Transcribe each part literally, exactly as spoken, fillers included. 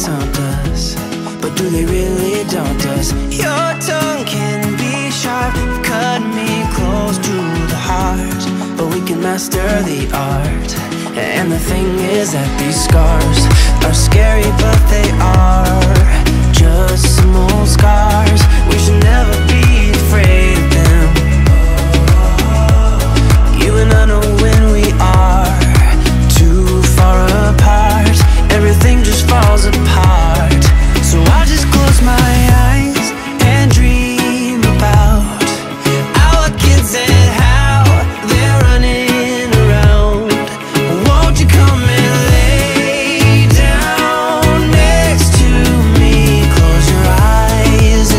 legs haunt us, but do they really daunt us? Your tongue can be sharp, you've cut me close to the heart, but we can master the art. And the thing is that these scars are scary, but they are just some old scars. We should never be afraid of them. You and I know when we are too far apart, everything just falls apart. So I just close my eyes and dream about our kids and how they're running around. Won't you come and lay down next to me? Close your eyes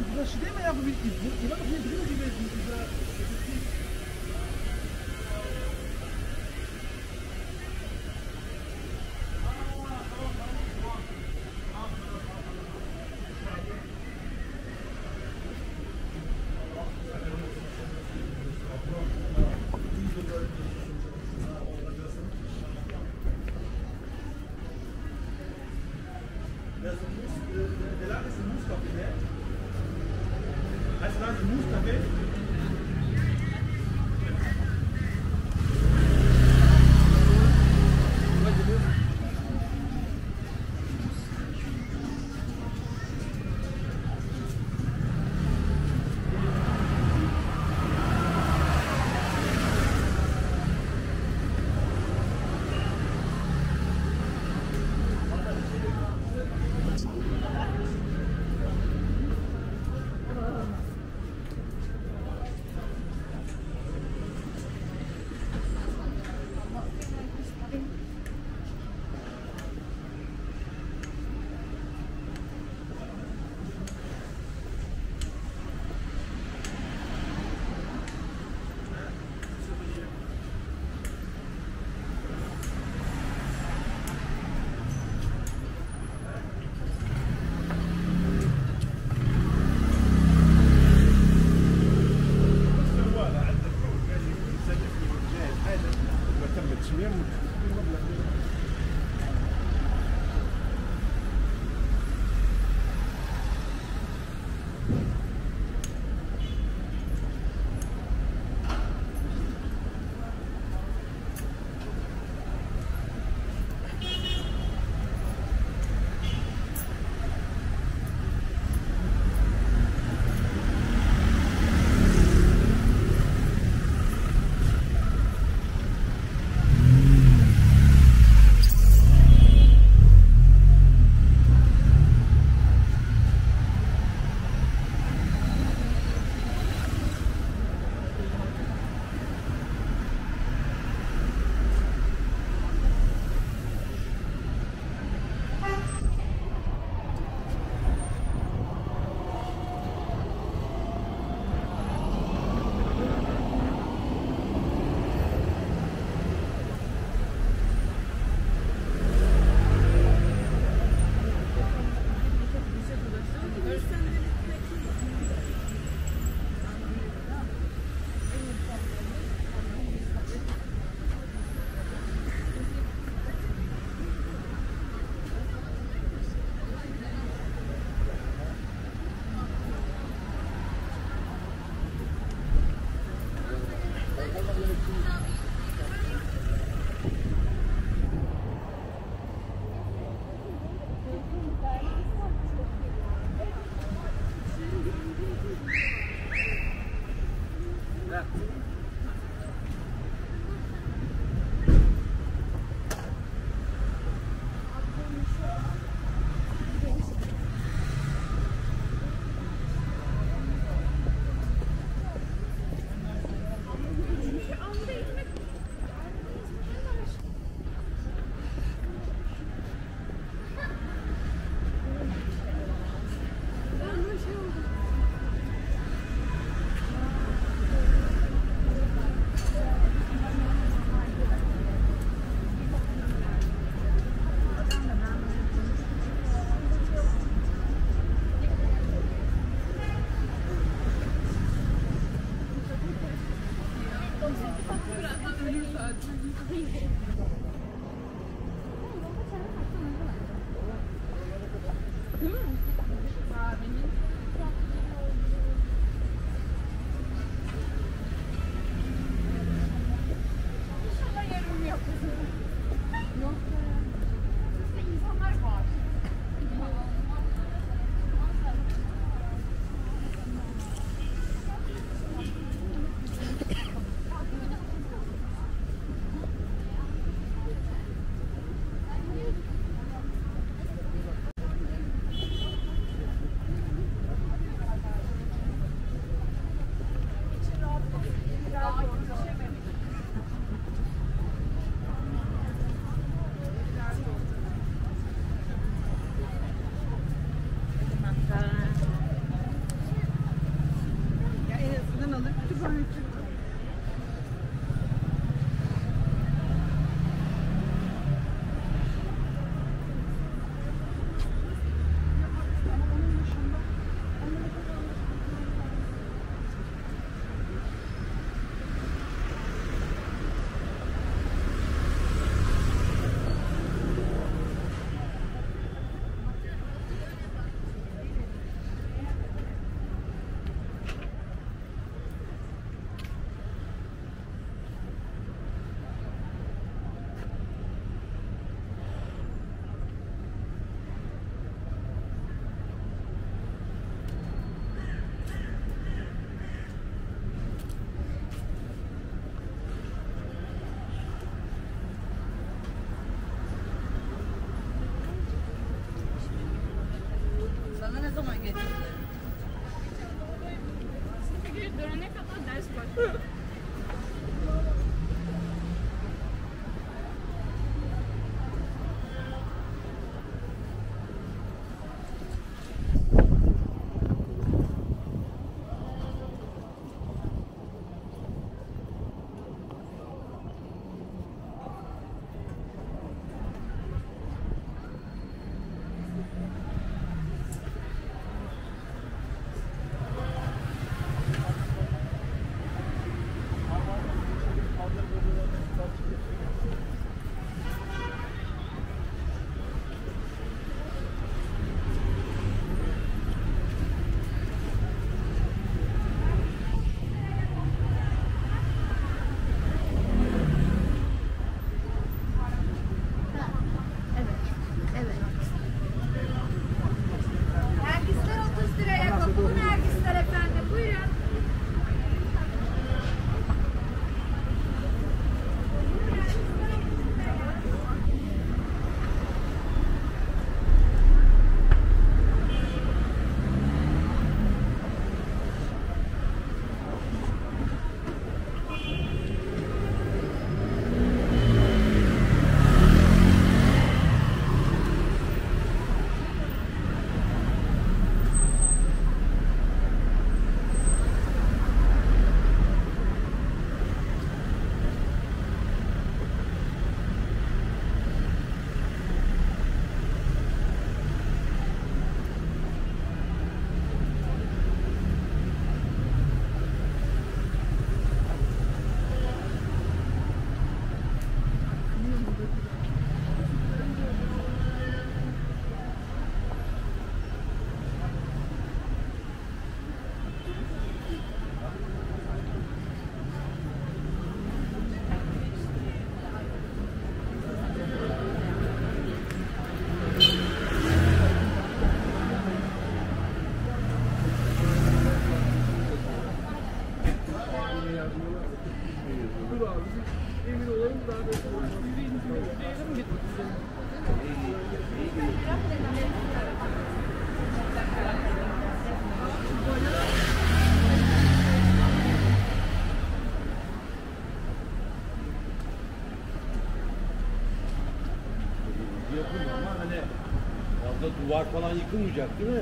вам подошли, я бы видел, и вам не люди видели. Der Lack ist ein Musterkabinett. Heißt das ein Musterkabinett? Oradan alır. Duvar falan yıkılmayacak değil mi?